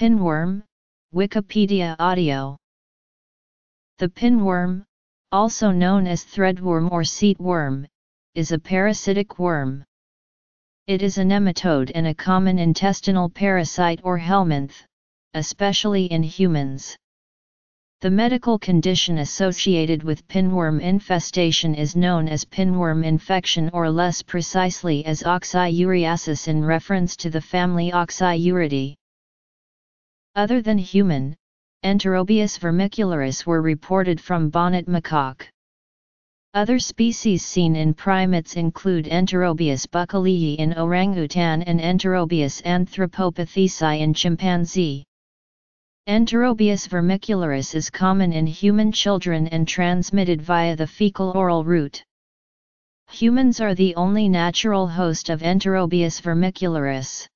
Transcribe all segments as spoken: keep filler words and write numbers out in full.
Pinworm, Wikipedia audio. The pinworm, also known as threadworm or seatworm, is a parasitic worm. It is a nematode and a common intestinal parasite or helminth, especially in humans. The medical condition associated with pinworm infestation is known as pinworm infection, or less precisely as oxyuriasis, in reference to the family Oxyuridae. Other than human, Enterobius vermicularis were reported from bonnet macaque. Other species seen in primates include Enterobius buccalii in orangutan and Enterobius anthropopitheci in chimpanzee. Enterobius vermicularis is common in human children and transmitted via the fecal-oral route. Humans are the only natural host of Enterobius vermicularis.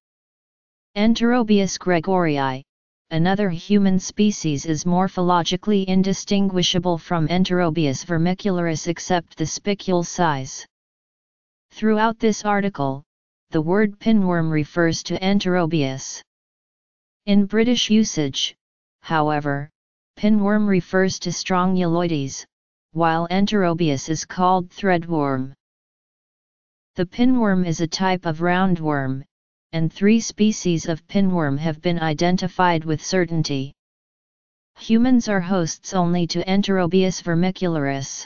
Enterobius gregorii, another human species, is morphologically indistinguishable from Enterobius vermicularis except the spicule size. Throughout this article, the word pinworm refers to Enterobius. In British usage, however, pinworm refers to Strongyloides, while Enterobius is called threadworm. The pinworm is a type of roundworm, and three species of pinworm have been identified with certainty. Humans are hosts only to Enterobius vermicularis.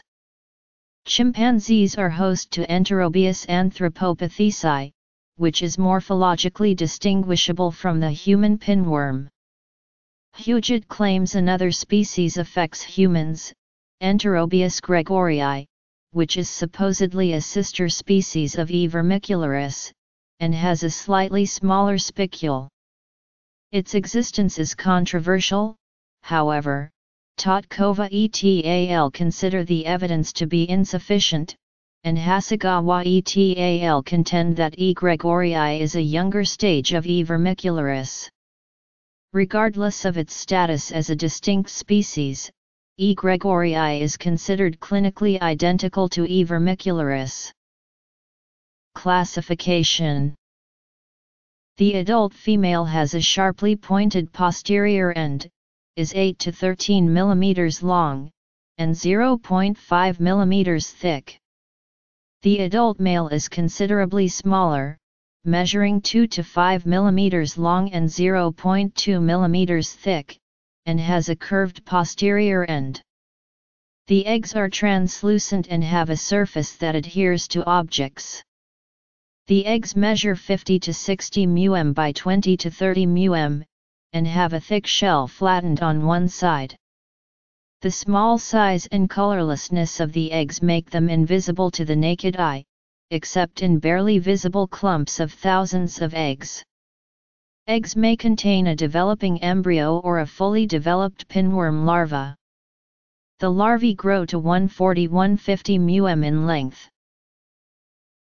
Chimpanzees are host to Enterobius anthropopitheci, which is morphologically distinguishable from the human pinworm. Huget claims another species affects humans, Enterobius gregorii, which is supposedly a sister species of E. vermicularis, and has a slightly smaller spicule. Its existence is controversial, however. Totkova et al. Consider the evidence to be insufficient, and Hasegawa et al. Contend that E. gregorii is a younger stage of E. vermicularis. Regardless of its status as a distinct species, E. gregorii is considered clinically identical to E. vermicularis. Classification. The adult female has a sharply pointed posterior end, is eight to thirteen millimeters long, and zero point five millimeters thick. The adult male is considerably smaller, measuring two to five millimeters long and zero point two millimeters thick, and has a curved posterior end. The eggs are translucent and have a surface that adheres to objects. The eggs measure fifty to sixty millimeters by twenty to thirty millimeters, and have a thick shell flattened on one side. The small size and colorlessness of the eggs make them invisible to the naked eye, except in barely visible clumps of thousands of eggs. Eggs may contain a developing embryo or a fully developed pinworm larva. The larvae grow to one hundred forty to one hundred fifty millimeters in length.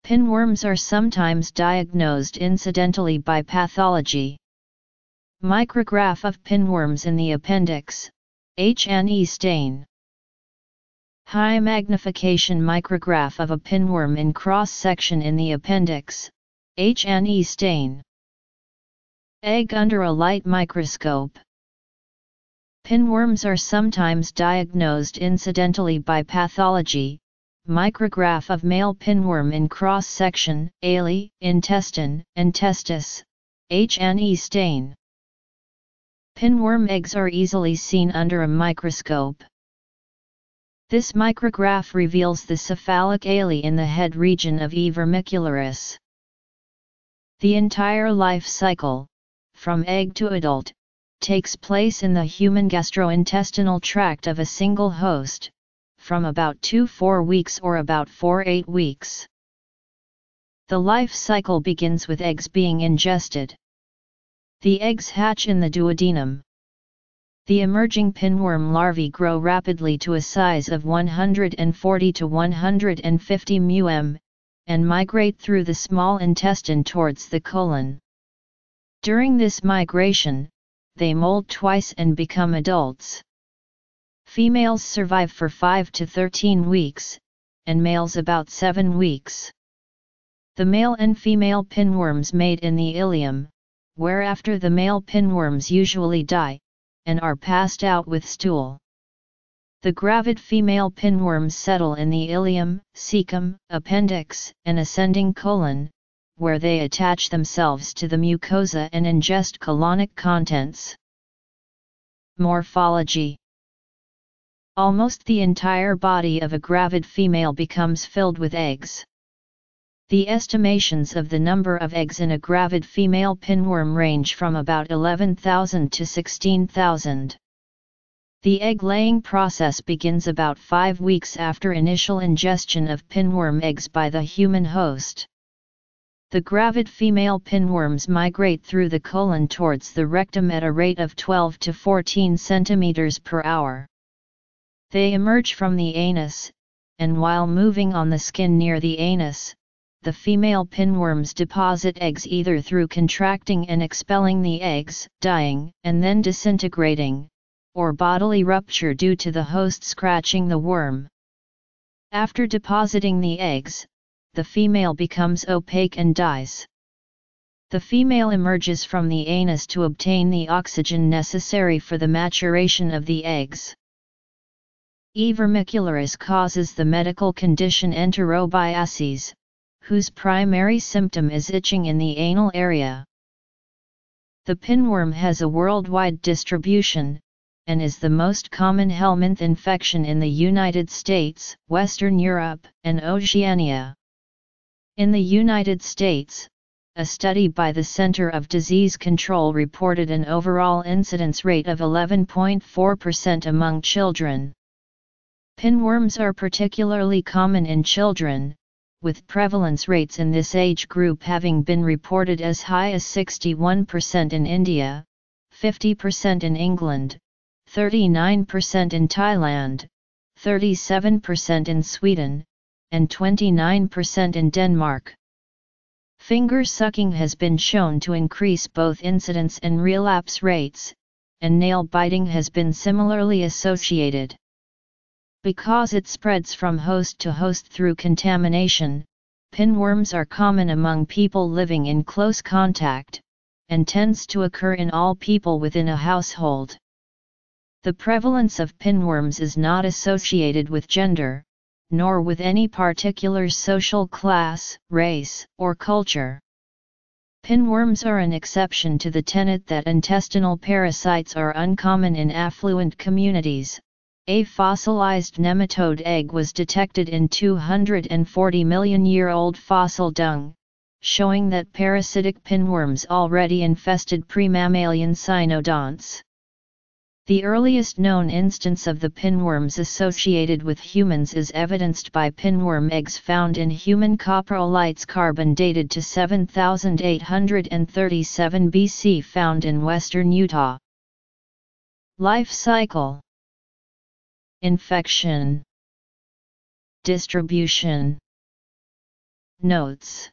Pinworms are sometimes diagnosed incidentally by pathology. Micrograph of pinworms in the appendix, H and E stain. High magnification micrograph of a pinworm in cross-section in the appendix, H and E stain. Egg under a light microscope. Pinworms are sometimes diagnosed incidentally by pathology. Micrograph of male pinworm in cross-section, alae, intestine, and testis, H and E stain. Pinworm eggs are easily seen under a microscope. This micrograph reveals the cephalic alae in the head region of E. vermicularis. The entire life cycle, from egg to adult, takes place in the human gastrointestinal tract of a single host, from about two to four weeks or about four to eight weeks. The life cycle begins with eggs being ingested. The eggs hatch in the duodenum. The emerging pinworm larvae grow rapidly to a size of one hundred forty to one hundred fifty millimeters, and migrate through the small intestine towards the colon. During this migration, they molt twice and become adults. Females survive for five to thirteen weeks, and males about seven weeks. The male and female pinworms mate in the ileum, whereafter the male pinworms usually die, and are passed out with stool. The gravid female pinworms settle in the ilium, cecum, appendix, and ascending colon, where they attach themselves to the mucosa and ingest colonic contents. Morphology. Almost the entire body of a gravid female becomes filled with eggs. The estimations of the number of eggs in a gravid female pinworm range from about eleven thousand to sixteen thousand. The egg-laying process begins about five weeks after initial ingestion of pinworm eggs by the human host. The gravid female pinworms migrate through the colon towards the rectum at a rate of twelve to fourteen centimeters per hour. They emerge from the anus, and while moving on the skin near the anus, the female pinworms deposit eggs either through contracting and expelling the eggs, dying, and then disintegrating, or bodily rupture due to the host scratching the worm. After depositing the eggs, the female becomes opaque and dies. The female emerges from the anus to obtain the oxygen necessary for the maturation of the eggs. E. vermicularis causes the medical condition enterobiasis, whose primary symptom is itching in the anal area. The pinworm has a worldwide distribution, and is the most common helminth infection in the United States, Western Europe, and Oceania. In the United States, a study by the Center of Disease Control reported an overall incidence rate of eleven point four percent among children. Pinworms are particularly common in children, with prevalence rates in this age group having been reported as high as sixty-one percent in India, fifty percent in England, thirty-nine percent in Thailand, thirty-seven percent in Sweden, and twenty-nine percent in Denmark. Finger sucking has been shown to increase both incidence and relapse rates, and nail biting has been similarly associated. Because it spreads from host to host through contamination, pinworms are common among people living in close contact, and tends to occur in all people within a household. The prevalence of pinworms is not associated with gender, nor with any particular social class, race, or culture. Pinworms are an exception to the tenet that intestinal parasites are uncommon in affluent communities. A fossilized nematode egg was detected in two hundred forty million year old fossil dung, showing that parasitic pinworms already infested pre-mammalian cynodonts. The earliest known instance of the pinworms associated with humans is evidenced by pinworm eggs found in human coprolites carbon dated to seven thousand eight hundred thirty-seven B C found in western Utah. Life cycle. Infection. Distribution. Notes.